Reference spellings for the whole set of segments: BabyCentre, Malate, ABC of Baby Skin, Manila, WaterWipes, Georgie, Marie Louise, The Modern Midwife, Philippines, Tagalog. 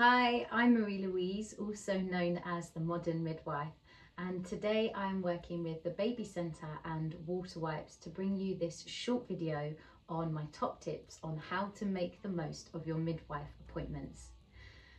Hi, I'm Marie Louise, also known as The Modern Midwife, and today I'm working with the Baby Centre and WaterWipes to bring you this short video on my top tips on how to make the most of your midwife appointments.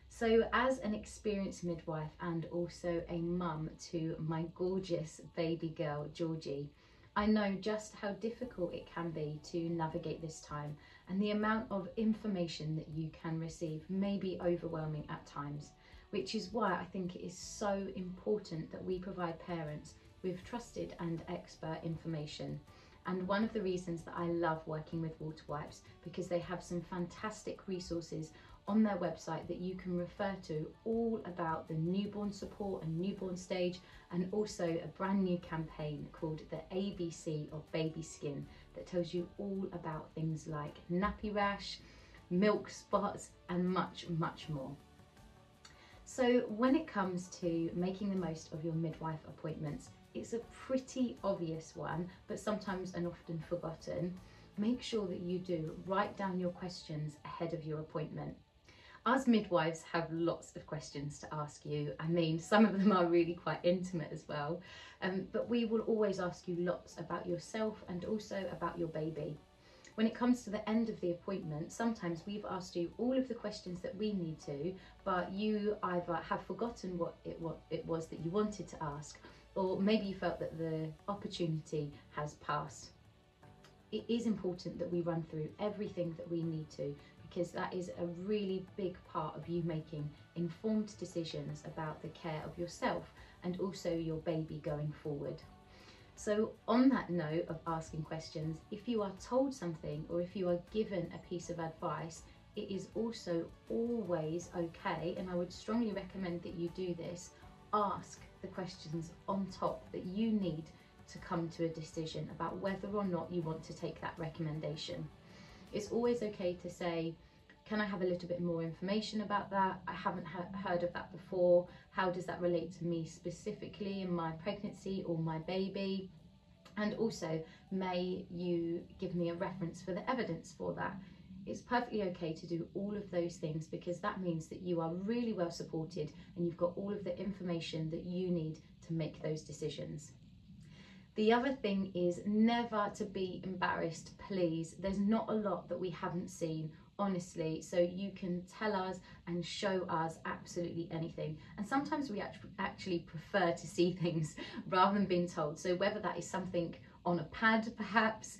So as an experienced midwife and also a mum to my gorgeous baby girl Georgie, I know just how difficult it can be to navigate this time, and the amount of information that you can receive may be overwhelming at times, which is why I think it is so important that we provide parents with trusted and expert information. And one of the reasons that I love working with WaterWipes, because they have some fantastic resources on their website that you can refer to, all about the newborn support and newborn stage, and also a brand new campaign called the ABC of Baby Skin that tells you all about things like nappy rash, milk spots, and much, much more. So when it comes to making the most of your midwife appointments, it's a pretty obvious one, but sometimes and often forgotten. Make sure that you do write down your questions ahead of your appointment. Us midwives have lots of questions to ask you. I mean, some of them are really quite intimate as well, but we will always ask you lots about yourself and also about your baby. When it comes to the end of the appointment, sometimes we've asked you all of the questions that we need to, but you either have forgotten what it was that you wanted to ask, or maybe you felt that the opportunity has passed. It is important that we run through everything that we need to, because that is a really big part of you making informed decisions about the care of yourself and also your baby going forward. So on that note of asking questions, if you are told something or if you are given a piece of advice, it is also always okay, and I would strongly recommend that you do this, ask the questions on top that you need to come to a decision about whether or not you want to take that recommendation. It's always okay to say, can I have a little bit more information about that? I haven't heard of that before. How does that relate to me specifically in my pregnancy or my baby? And also, may you give me a reference for the evidence for that? It's perfectly okay to do all of those things, because that means that you are really well supported and you've got all of the information that you need to make those decisions. The other thing is never to be embarrassed, please. There's not a lot that we haven't seen, honestly, so you can tell us and show us absolutely anything. And sometimes we actually prefer to see things rather than being told. So whether that is something on a pad perhaps,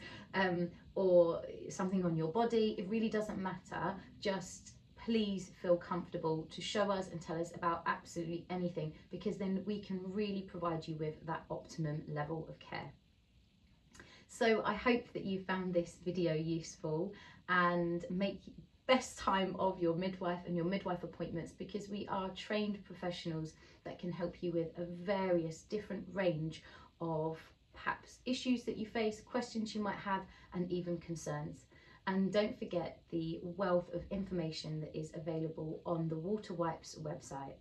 or something on your body, it really doesn't matter. Just please feel comfortable to show us and tell us about absolutely anything, because then we can really provide you with that optimum level of care. So I hope that you found this video useful, and make best time of your midwife and your midwife appointments, because we are trained professionals that can help you with a various different range of perhaps issues that you face, questions you might have, and even concerns. And don't forget the wealth of information that is available on the WaterWipes website.